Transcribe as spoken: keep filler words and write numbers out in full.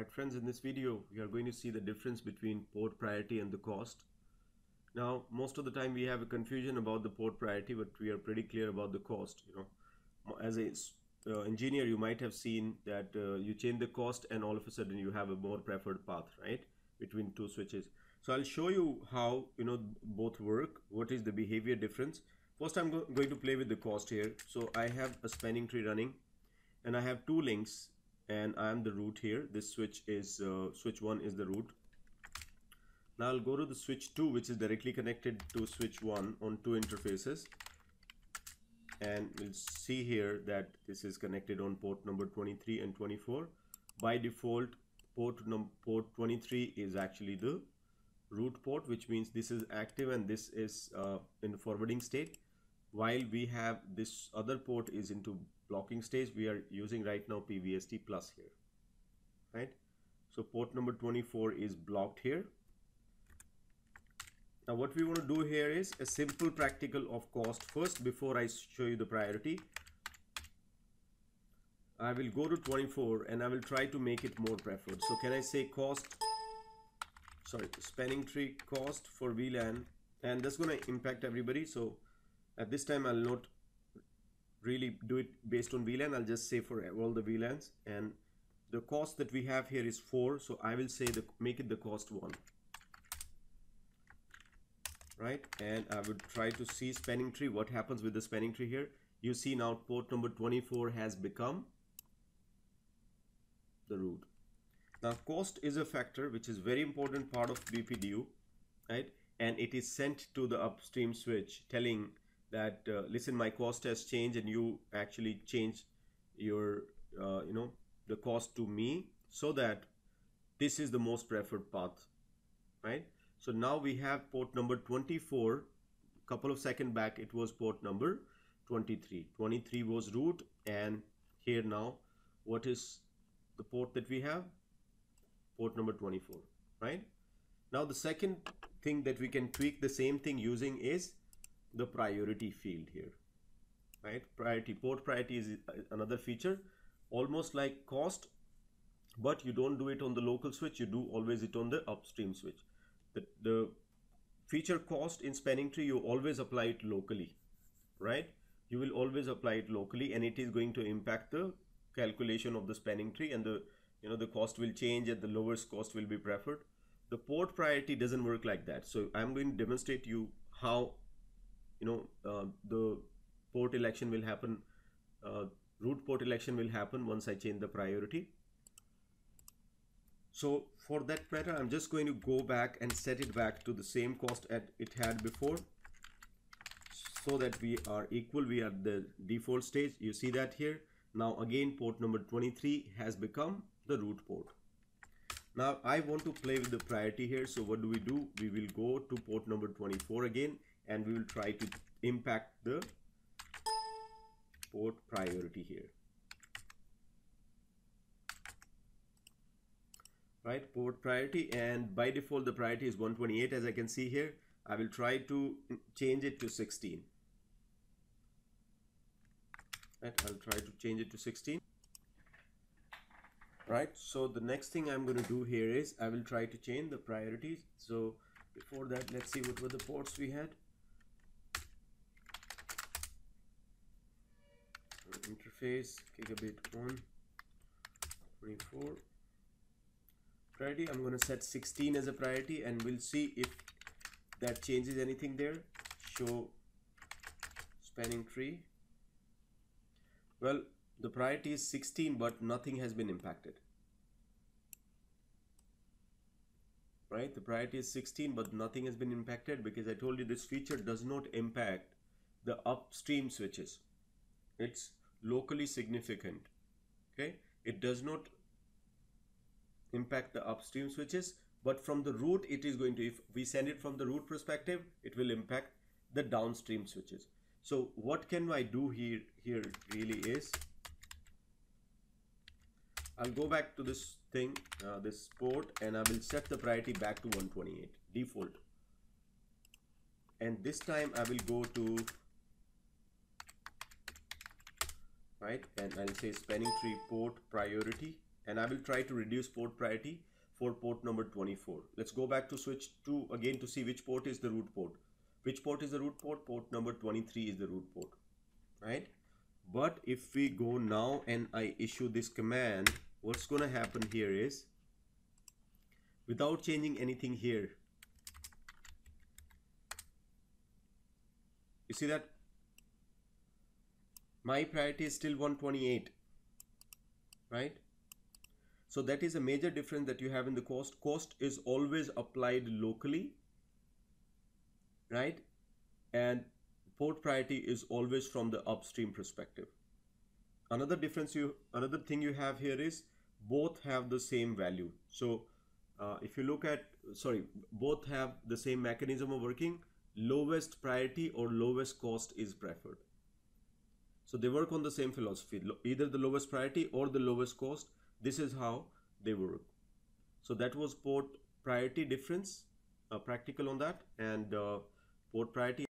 Alright friends, in this video we are going to see the difference between port priority and the cost. Now most of the time we have a confusion about the port priority, but we are pretty clear about the cost. You know, as a uh, engineer you might have seen that uh, you change the cost and all of a sudden you have a more preferred path, right, between two switches. So I'll show you how, you know, both work, what is the behavior difference. First I'm go going to play with the cost here. So I have a spanning tree running and I have two links and I am the root here. This switch is uh, switch one is the root. Now I'll go to the switch two, which is directly connected to switch one on two interfaces, and we'll see here that this is connected on port number twenty-three and twenty-four. By default port number port twenty-three is actually the root port, which means this is active and this is uh, in forwarding state, while we have this other port is into blocking stage. We are using right now P V S T plus here, right? So port number twenty-four is blocked here. Now what we want to do here is a simple practical of cost first before I show you the priority. I will go to twenty-four and I will try to make it more preferred. So can I say cost, sorry, spanning tree cost for V LAN, and that's going to impact everybody. So at this time I'll not really do it based on V LAN. I'll just say for all the V LANs, and the cost that we have here is four. So I will say the make it the cost one, right? And I would try to see spanning tree. What happens with the spanning tree here? You see now port number twenty-four has become the root. Now cost is a factor which is very important part of B P D U, right? And it is sent to the upstream switch telling that uh, listen, my cost has changed and you actually change your uh, you know, the cost to me, so that this is the most preferred path, right? So now we have port number twenty-four. A couple of seconds back it was port number twenty-three twenty-three was root, and here now what is the port that we have? Port number twenty-four, right? Now the second thing that we can tweak the same thing using is the priority field here, right? Priority, port priority is another feature, almost like cost, but you don't do it on the local switch, you do always it on the upstream switch. The, the feature cost in spanning tree, you always apply it locally, right? You will always apply it locally, and it is going to impact the calculation of the spanning tree, and the, you know, the cost will change and the lowest cost will be preferred. The port priority doesn't work like that. So I'm going to demonstrate you how, you know, uh, the port election will happen, uh, root port election will happen once I change the priority. So for that matter, I'm just going to go back and set it back to the same cost that it had before, so that we are equal. We are at the default stage. You see that here. Now again, port number twenty-three has become the root port. Now I want to play with the priority here. So what do we do? We will go to port number twenty-four again, and we will try to impact the port priority here, right? Port priority, and by default the priority is one twenty-eight, as I can see here. I will try to change it to sixteen, right? I'll try to change it to sixteen, right? So the next thing I'm going to do here is I will try to change the priorities. So before that, let's see what were the ports we had. Interface, gigabit one, twenty-four. Priority, I'm going to set sixteen as a priority, and we'll see if that changes anything there. Show spanning tree. Well, the priority is sixteen, but nothing has been impacted. Right, the priority is sixteen, but nothing has been impacted, because I told you this feature does not impact the upstream switches. It's locally significant, okay? It does not impact the upstream switches, but from the root it is going to, if we send it from the root perspective, it will impact the downstream switches. So what can I do here? Here really is, I'll go back to this thing, uh, this port, and I will set the priority back to one twenty-eight default, and this time I will go to, right, and I'll say spanning tree port priority and I will try to reduce port priority for port number twenty-four. Let's go back to switch two again to see which port is the root port. Which port is the root port? Port number twenty-three is the root port, right? But if we go now and I issue this command, what's going to happen here is, without changing anything here, you see that my priority is still one twenty-eight, right? So that is a major difference that you have in the cost. Cost is always applied locally, right? And port priority is always from the upstream perspective. Another difference you, another thing you have here is both have the same value. So uh, if you look at, sorry, both have the same mechanism of working. Lowest priority or lowest cost is preferred. So they work on the same philosophy, either the lowest priority or the lowest cost. This is how they work. So that was port priority difference, uh, practical on that, and uh, port priority.